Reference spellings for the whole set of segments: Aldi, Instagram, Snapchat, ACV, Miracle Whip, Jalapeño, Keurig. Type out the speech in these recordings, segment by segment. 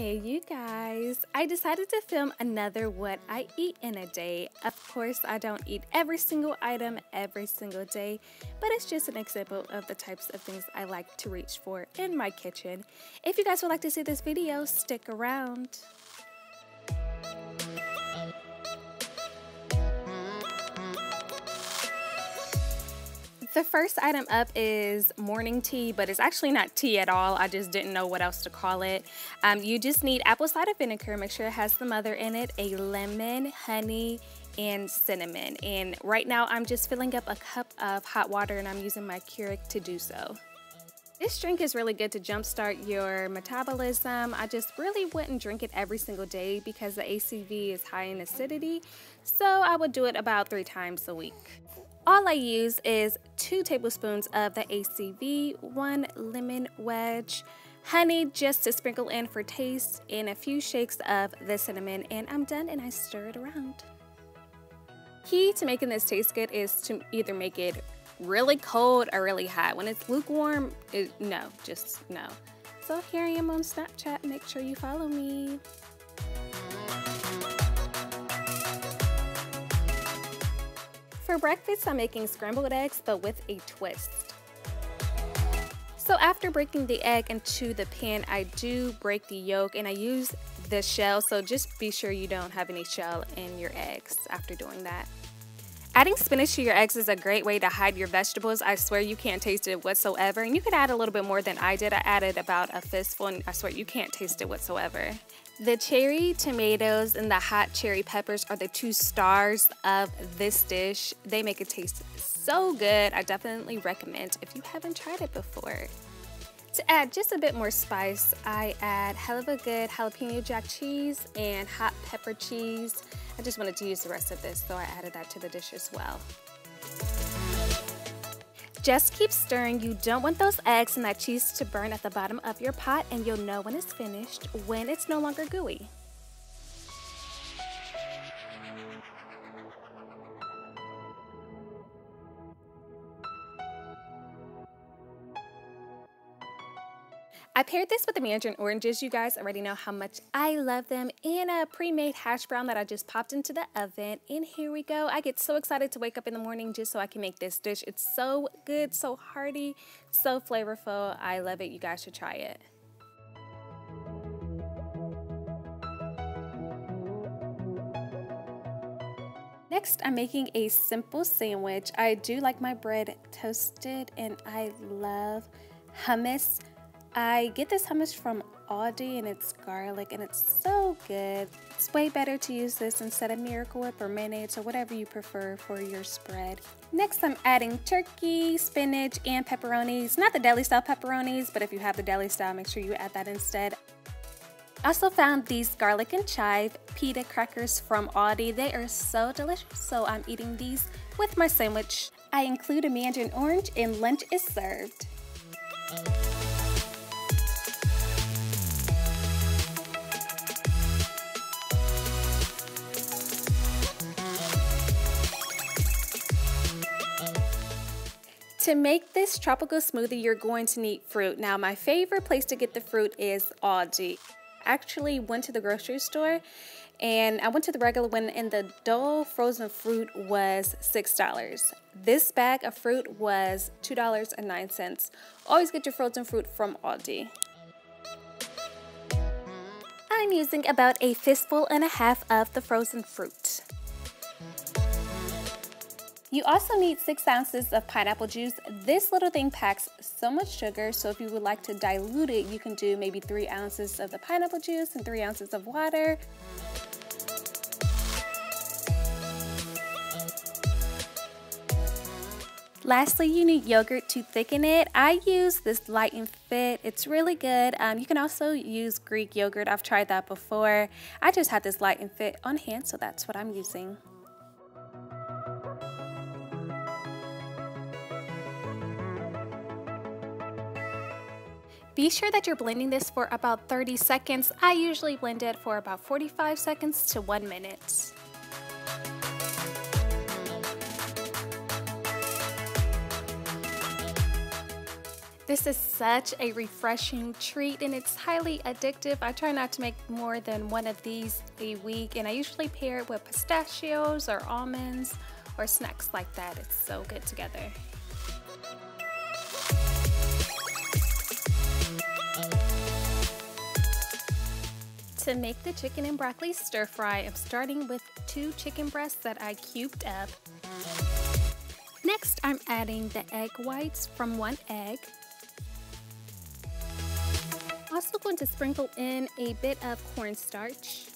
Okay, you guys, I decided to film another what I eat in a day. Of course, I don't eat every single item every single day, but it's just an example of the types of things I like to reach for in my kitchen. If you guys would like to see this video, stick around. The first item up is morning tea, but it's actually not tea at all. I just didn't know what else to call it. You just need apple cider vinegar. Make sure it has the mother in it, a lemon, honey, and cinnamon. And right now I'm just filling up a cup of hot water and I'm using my Keurig to do so. This drink is really good to jumpstart your metabolism. I just really wouldn't drink it every single day because the ACV is high in acidity. So I would do it about 3 times a week. All I use is 2 tablespoons of the ACV, 1 lemon wedge, honey just to sprinkle in for taste, and a few shakes of the cinnamon, and I'm done and I stir it around. Key to making this taste good is to either make it really cold or really hot. When it's lukewarm, just no. So here I am on Snapchat. Make sure you follow me. For breakfast, I'm making scrambled eggs, but with a twist. So after breaking the egg into the pan, I do break the yolk and I use the shell, so just be sure you don't have any shell in your eggs after doing that. Adding spinach to your eggs is a great way to hide your vegetables. I swear you can't taste it whatsoever, and you could add a little bit more than I did. I added about a fistful, and I swear you can't taste it whatsoever. The cherry tomatoes and the hot cherry peppers are the 2 stars of this dish. They make it taste so good. I definitely recommend if you haven't tried it before. To add just a bit more spice, I add hell of a good jalapeno jack cheese and hot pepper cheese. I just wanted to use the rest of this, so I added that to the dish as well. Just keep stirring. You don't want those eggs and that cheese to burn at the bottom of your pot, and you'll know when it's finished when it's no longer gooey. I paired this with the mandarin oranges. You guys already know how much I love them, and a pre-made hash brown that I just popped into the oven. And here we go. I get so excited to wake up in the morning just so I can make this dish. It's so good, so hearty, so flavorful. I love it. You guys should try it. Next, I'm making a simple sandwich. I do like my bread toasted, and I love hummus. I get this hummus from Aldi, and it's garlic, and it's so good. It's way better to use this instead of Miracle Whip or mayonnaise or whatever you prefer for your spread. Next, I'm adding turkey, spinach, and pepperonis. Not the deli-style pepperonis, but if you have the deli-style, make sure you add that instead. I also found these garlic and chive pita crackers from Aldi. They are so delicious, so I'm eating these with my sandwich. I include a mandarin orange, and lunch is served. To make this tropical smoothie, you're going to need fruit. Now, my favorite place to get the fruit is Aldi. I actually went to the grocery store, and I went to the regular one, and the dull frozen fruit was $6. This bag of fruit was $2.09. Always get your frozen fruit from Aldi. I'm using about a fistful and a half of the frozen fruit. You also need 6 ounces of pineapple juice. This little thing packs so much sugar, so if you would like to dilute it, you can do maybe 3 ounces of the pineapple juice and 3 ounces of water. Lastly, you need yogurt to thicken it. I use this Light and Fit. It's really good. You can also use Greek yogurt. I've tried that before. I just had this Light and Fit on hand, so that's what I'm using. Be sure that you're blending this for about 30 seconds. I usually blend it for about 45 seconds to 1 minute. This is such a refreshing treat and it's highly addictive. I try not to make more than one of these a week, and I usually pair it with pistachios or almonds or snacks like that. It's so good together. To make the chicken and broccoli stir fry, I'm starting with 2 chicken breasts that I cubed up. Next, I'm adding the egg whites from 1 egg. I'm also going to sprinkle in a bit of cornstarch.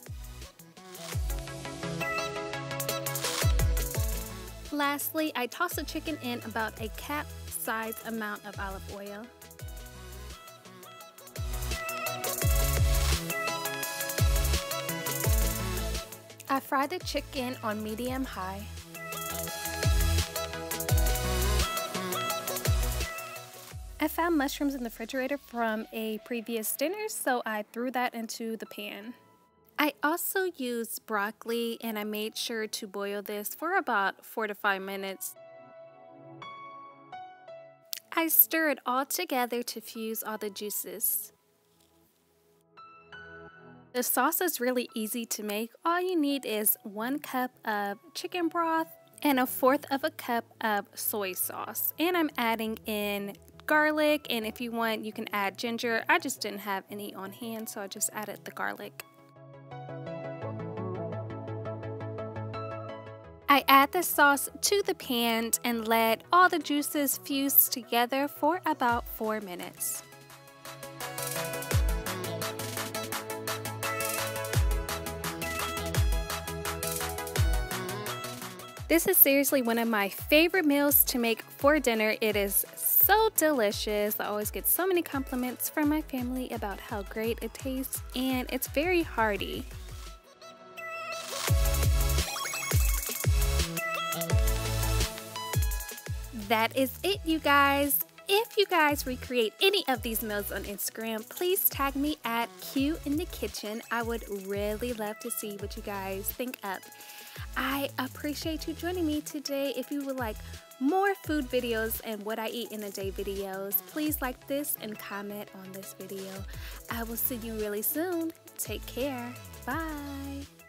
Lastly, I toss the chicken in about a cap-sized amount of olive oil. I fry the chicken on medium-high. I found mushrooms in the refrigerator from a previous dinner, so I threw that into the pan. I also used broccoli, and I made sure to boil this for about 4 to 5 minutes. I stir it all together to fuse all the juices. The sauce is really easy to make. All you need is 1 cup of chicken broth and 1/4 cup of soy sauce. And I'm adding in garlic, and if you want, you can add ginger. I just didn't have any on hand, so I just added the garlic. I add the sauce to the pan and let all the juices fuse together for about 4 minutes. This is seriously one of my favorite meals to make for dinner. It is so delicious. I always get so many compliments from my family about how great it tastes, and it's very hearty. That is it, you guys. If you guys recreate any of these meals on Instagram, please tag me at Q in the Kitchen. I would really love to see what you guys think up. I appreciate you joining me today. If you would like more food videos and what I eat in a day videos, please like this and comment on this video. I will see you really soon. Take care. Bye.